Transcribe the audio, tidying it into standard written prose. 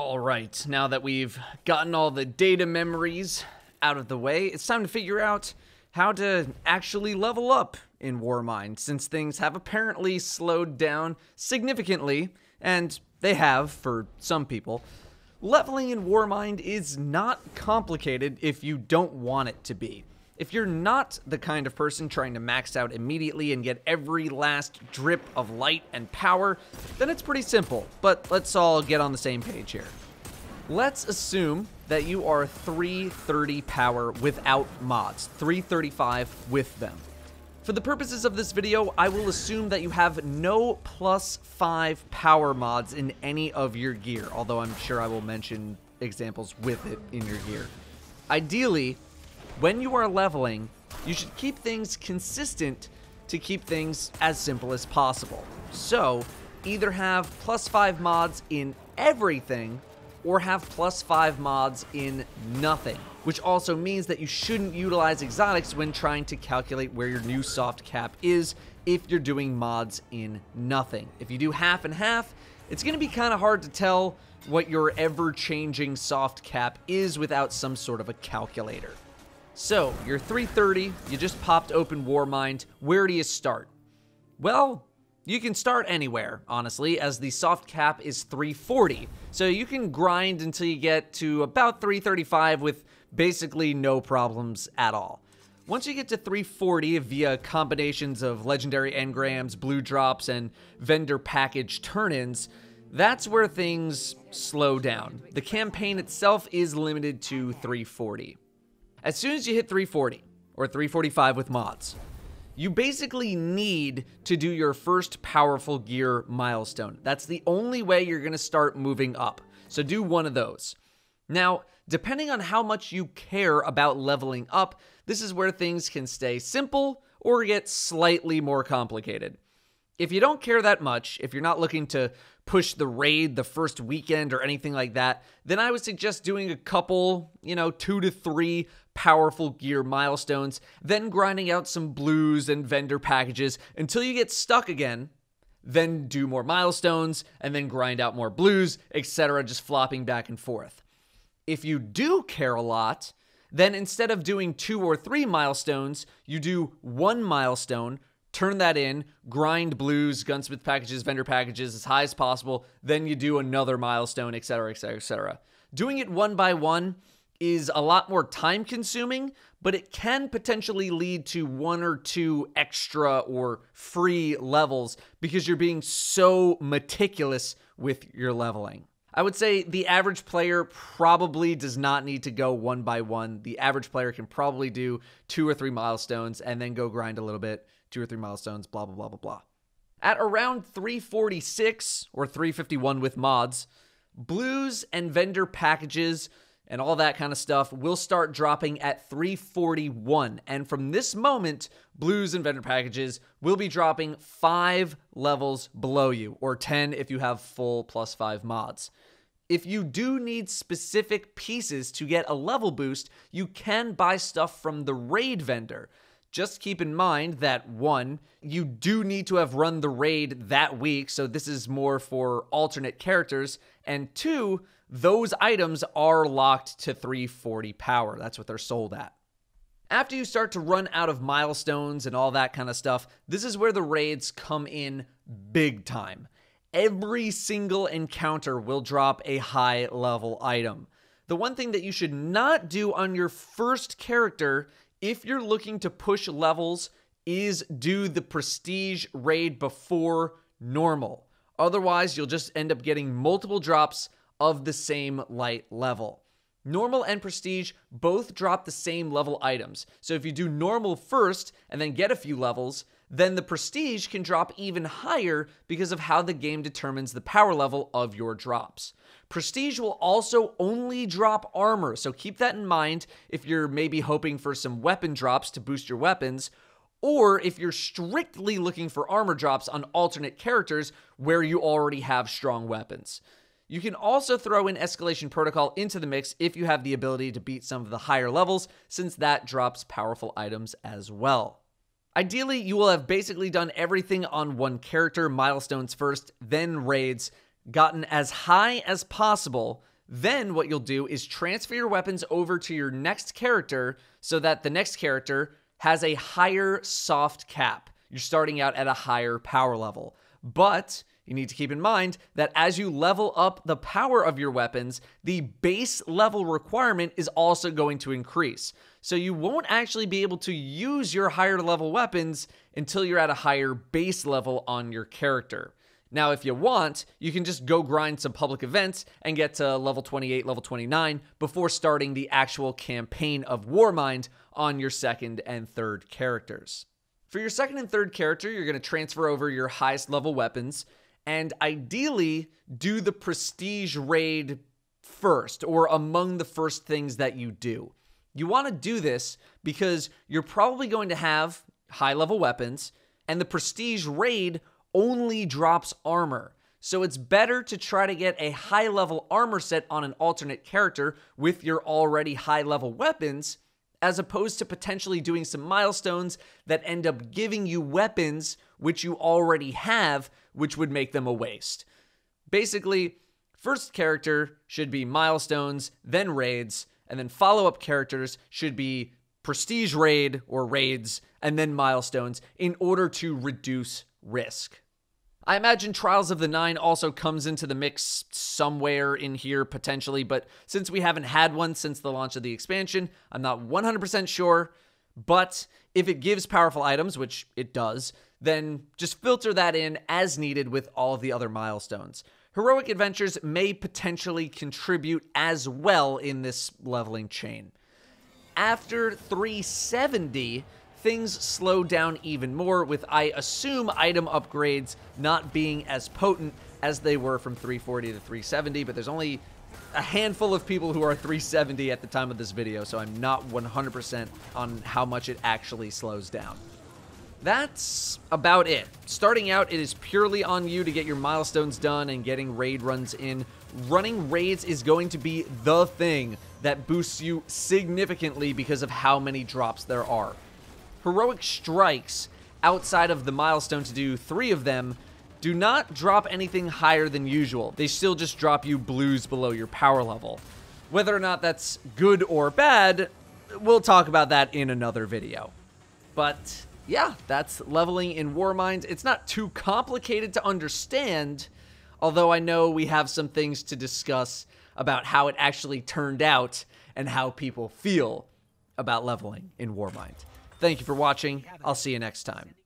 All right, now that we've gotten all the data memories out of the way, it's time to figure out how to actually level up in Warmind, since things have apparently slowed down significantly, and they have for some people. Leveling in Warmind is not complicated if you don't want it to be. If you're not the kind of person trying to max out immediately and get every last drip of light and power, then it's pretty simple, but let's all get on the same page here. Let's assume that you are 330 power without mods, 335 with them. For the purposes of this video, I will assume that you have no +5 power mods in any of your gear, although I'm sure I will mention examples with it in your gear. Ideally, when you are leveling, you should keep things consistent to keep things as simple as possible. So, either have +5 mods in everything, or have +5 mods in nothing, which also means that you shouldn't utilize exotics when trying to calculate where your new soft cap is if you're doing mods in nothing. If you do half and half, it's going to be kind of hard to tell what your ever-changing soft cap is without some sort of a calculator. So, you're 330, you just popped open Warmind, where do you start? Well, you can start anywhere, honestly, as the soft cap is 340, so you can grind until you get to about 335 with basically no problems at all. Once you get to 340 via combinations of legendary engrams, blue drops, and vendor package turn-ins, that's where things slow down. The campaign itself is limited to 340. As soon as you hit 340, or 345 with mods, you basically need to do your first powerful gear milestone. That's the only way you're going to start moving up, so do one of those. Now, depending on how much you care about leveling up, this is where things can stay simple or get slightly more complicated. If you don't care that much, if you're not looking to push the raid the first weekend or anything like that, then I would suggest doing a couple, 2 to 3 powerful gear milestones, then grinding out some blues and vendor packages until you get stuck again, then do more milestones, and then grind out more blues, etc., just flopping back and forth. If you do care a lot, then instead of doing 2 or 3 milestones, you do 1 milestone, turn that in, grind blues, gunsmith packages, vendor packages as high as possible, then you do another milestone, etc., etc., etc. Doing it one by one is a lot more time consuming, but it can potentially lead to 1 or 2 extra or free levels because you're being so meticulous with your leveling. I would say the average player probably does not need to go one by one. The average player can probably do 2 or 3 milestones and then go grind a little bit, 2 or 3 milestones, blah, blah, blah, blah, blah. At around 346 or 351 with mods, blues and vendor packages and all that kind of stuff will start dropping at 341. And from this moment, blues and vendor packages will be dropping 5 levels below you, or 10 if you have full +5 mods. If you do need specific pieces to get a level boost, you can buy stuff from the raid vendor. Just keep in mind that, 1, you do need to have run the raid that week, so this is more for alternate characters, and 2, those items are locked to 340 power. That's what they're sold at. After you start to run out of milestones and all that kind of stuff, this is where the raids come in big time. Every single encounter will drop a high-level item. The one thing that you should not do on your first character if you're looking to push levels is do the prestige raid before normal. Otherwise, you'll just end up getting multiple drops of the same light level. Normal and prestige both drop the same level items. So if you do normal first and then get a few levels, then the prestige can drop even higher because of how the game determines the power level of your drops. Prestige will also only drop armor, so keep that in mind if you're maybe hoping for some weapon drops to boost your weapons, or if you're strictly looking for armor drops on alternate characters where you already have strong weapons. You can also throw in Escalation Protocol into the mix if you have the ability to beat some of the higher levels, since that drops powerful items as well. Ideally, you will have basically done everything on one character, milestones first, then raids, gotten as high as possible, then what you'll do is transfer your weapons over to your next character so that the next character has a higher soft cap. You're starting out at a higher power level. But you need to keep in mind that as you level up the power of your weapons, the base level requirement is also going to increase. So you won't actually be able to use your higher level weapons until you're at a higher base level on your character. Now, if you want, you can just go grind some public events and get to level 28, level 29 before starting the actual campaign of Warmind on your second and third characters. For your second and third character, you're going to transfer over your highest level weapons and ideally do the prestige raid first, or among the first things that you do. You want to do this because you're probably going to have high level weapons, and the prestige raid only drops armor. So it's better to try to get a high level armor set on an alternate character with your already high level weapons, as opposed to potentially doing some milestones that end up giving you weapons which you already have, which would make them a waste. Basically, first character should be milestones, then raids, and then follow-up characters should be prestige raid or raids, and then milestones in order to reduce risk. I imagine Trials of the Nine also comes into the mix somewhere in here potentially, but since we haven't had one since the launch of the expansion, I'm not 100% sure, but if it gives powerful items, which it does, then just filter that in as needed with all of the other milestones. Heroic adventures may potentially contribute as well in this leveling chain. After 370, things slow down even more, with, I assume, item upgrades not being as potent as they were from 340 to 370, but there's only a handful of people who are 370 at the time of this video, so I'm not 100% on how much it actually slows down. That's about it. Starting out, it is purely on you to get your milestones done and getting raid runs in. Running raids is going to be the thing that boosts you significantly because of how many drops there are. Heroic strikes, outside of the milestone to do 3 of them, do not drop anything higher than usual. They still just drop you blues below your power level. Whether or not that's good or bad, we'll talk about that in another video. But yeah, that's leveling in Warmind. It's not too complicated to understand, although I know we have some things to discuss about how it actually turned out and how people feel about leveling in Warmind. Thank you for watching. I'll see you next time.